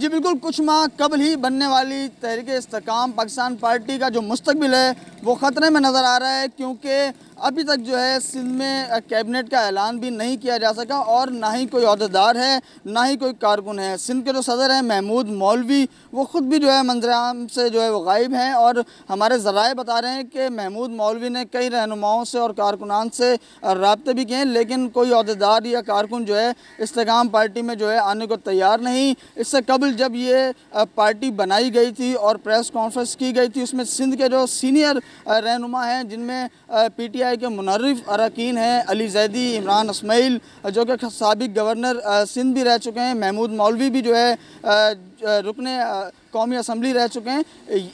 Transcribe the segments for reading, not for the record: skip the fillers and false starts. जी बिल्कुल, कुछ माह कबल ही बनने वाली तहरीक-ए-इस्तेहकाम पाकिस्तान पार्टी का जो मुस्तकबिल है वो ख़तरे में नज़र आ रहा है, क्योंकि अभी तक जो है सिंध में कैबिनेट का ऐलान भी नहीं किया जा सका और ना ही कोई अहदेदार है ना ही कोई कारकुन है। सिंध के जो सदर हैं महमूद मौलवी, वो ख़ुद भी जो है मंजराम से जो है वो गायब हैं और हमारे ज़राए बता रहे हैं कि महमूद मौलवी ने कई रहनुमाओं से और कारकुनान से रबते भी किए हैं, लेकिन कोई अहदेदार या कारकुन जो है इस्तेहकाम पार्टी में जो है आने को तैयार नहीं। इससे कबल जब ये पार्टी बनाई गई थी और प्रेस कॉन्फ्रेंस की गई थी, उसमें सिंध के जो सीनियर रहनुमा हैं जिनमें PTI के मुनर्रिफ अरकान हैं अली ज़ैदी, इमरान इस्माइल जो कि साबिक गवर्नर सिंध भी रह चुके हैं, महमूद मौलवी भी जो है रुकने कौमी असम्बली रह चुके हैं,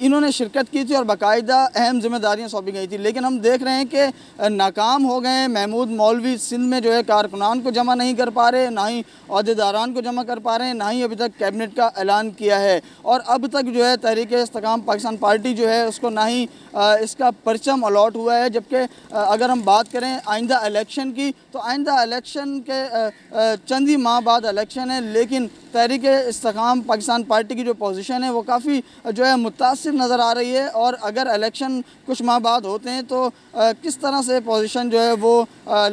इन्होंने शिरकत की थी और बाकायदा अहम जिम्मेदारियाँ सौंपी गई थी। लेकिन हम देख रहे हैं कि नाकाम हो गए हैं। महमूद मौलवी सिंध में जो है कारकुनान को जमा नहीं कर पा रहे, ना ही अहदेदारान को जमा कर पा रहे, ना ही अभी तक कैबिनेट का ऐलान किया है और अब तक जो है तहरीक-ए-इस्तेहकाम पाकिस्तान पार्टी जो है उसको ना ही इसका परचम अलॉट हुआ है। जबकि अगर हम बात करें आइंदा इलेक्शन की, तो आइंदा इलेक्शन के चंद ही माह बाद इलेक्शन है, लेकिन तहरीक-ए-इस्तेहकाम पाकिस्तान पार्टी की जो पोजीशन है वो काफ़ी जो है मुतासिर नज़र आ रही है और अगर इलेक्शन कुछ माह बाद होते हैं तो किस तरह से पोजीशन जो है वो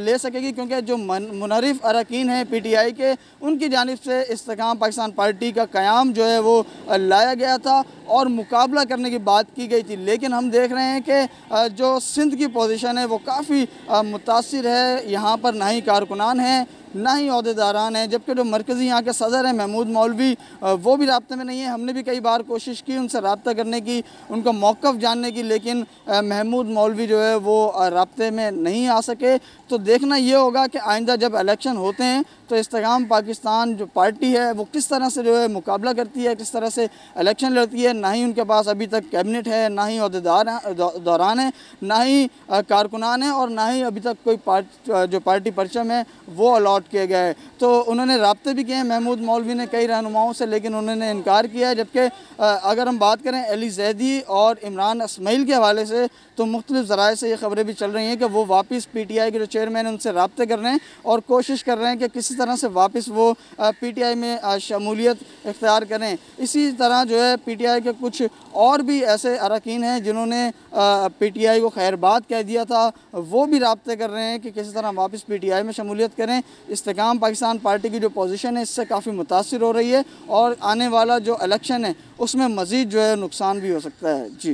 ले सकेगी, क्योंकि जो मुनर्रिफ अरकान हैं PTI के, उनकी जानिब से इस्तेहकाम पाकिस्तान पार्टी का क़याम जो है वो लाया गया था और मुकाबला करने की बात की गई थी। लेकिन हम देख रहे हैं कि जो सिंध की पोजीशन है वो काफ़ी मुतासिर है, यहाँ पर ना ही कारकुनान हैं ना ही अहदेदारान हैं, जबकि जो मरकज़ी यहाँ के सदर हैं महमूद मौलवी वो भी राब्ते में नहीं है। हमने भी कई बार कोशिश की उनसे राब्ता करने की, उनका मौक़िफ़ जानने की, लेकिन महमूद मौलवी जो है वो राब्ते में नहीं आ सके। तो देखना ये होगा कि आइंदा जब इलेक्शन होते हैं तो इस्तेहकाम पाकिस्तान जो पार्टी है वो किस तरह से जो है मुकाबला करती है, किस तरह से इलेक्शन लड़ती है। ना ही उनके पास अभी तक कैबिनेट है, ना ही अहदेदारान है, ना ही कारकुनान है और ना ही अभी तक कोई जो पार्टी परचम है वो अलॉट किए गए। तो उन्होंने राब्ते भी किए हैं महमूद मौलवी ने कई रहनुमाओं से, लेकिन उन्होंने इनकार किया है। जबकि अगर हम बात करें अली ज़ैदी और इमरान इस्माइल के हवाले से, तो मुख्तलिफ़ ज़राए से ये ख़बरें भी चल रही हैं कि वो वापस PTI के जो चेयरमैन हैं उनसे राब्ते कर रहे हैं और कोशिश कर रहे हैं कि किसी तरह से वापस वो PTI में शमूलियत इख्तियार करें। इसी तरह जो है PTI के कुछ और भी ऐसे अरकान हैं जिन्होंने PTI को खैरबाद कह दिया था, वो भी राब्ते कर रहे हैं कि किसी तरह वापस PTI में शमूलियत करें। इस्तेहकाम पाकिस्तान पार्टी की जो पोजीशन है इससे काफ़ी मुतासिर हो रही है और आने वाला जो इलेक्शन है उसमें मज़ीद जो है नुकसान भी हो सकता है। जी।